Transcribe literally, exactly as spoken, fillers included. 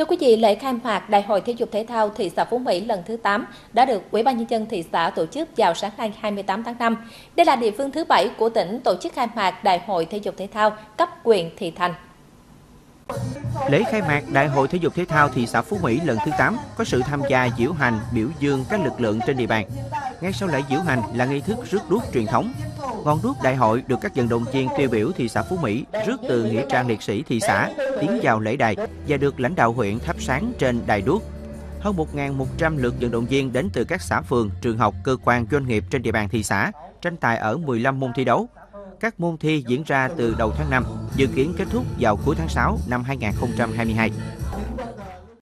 Thưa quý vị, lễ khai mạc Đại hội Thể dục Thể thao thị xã Phú Mỹ lần thứ tám đã được Ủy ban Nhân dân thị xã tổ chức vào sáng nay hai mươi tám tháng năm. Đây là địa phương thứ bảy của tỉnh tổ chức khai mạc Đại hội Thể dục Thể thao cấp huyện thị thành. Lễ khai mạc Đại hội Thể dục Thể thao thị xã Phú Mỹ lần thứ tám có sự tham gia diễu hành biểu dương các lực lượng trên địa bàn. Ngay sau lễ diễu hành là nghi thức rước đuốc truyền thống. Ngọn đuốc đại hội được các vận động viên tiêu biểu thị xã Phú Mỹ rước từ nghĩa trang liệt sĩ thị xã tiến vào lễ đài và được lãnh đạo huyện thắp sáng trên đài đuốc. Hơn một nghìn một trăm lượt vận động viên đến từ các xã phường, trường học, cơ quan doanh nghiệp trên địa bàn thị xã tranh tài ở mười lăm môn thi đấu. Các môn thi diễn ra từ đầu tháng năm, dự kiến kết thúc vào cuối tháng sáu năm hai nghìn không trăm hai mươi hai.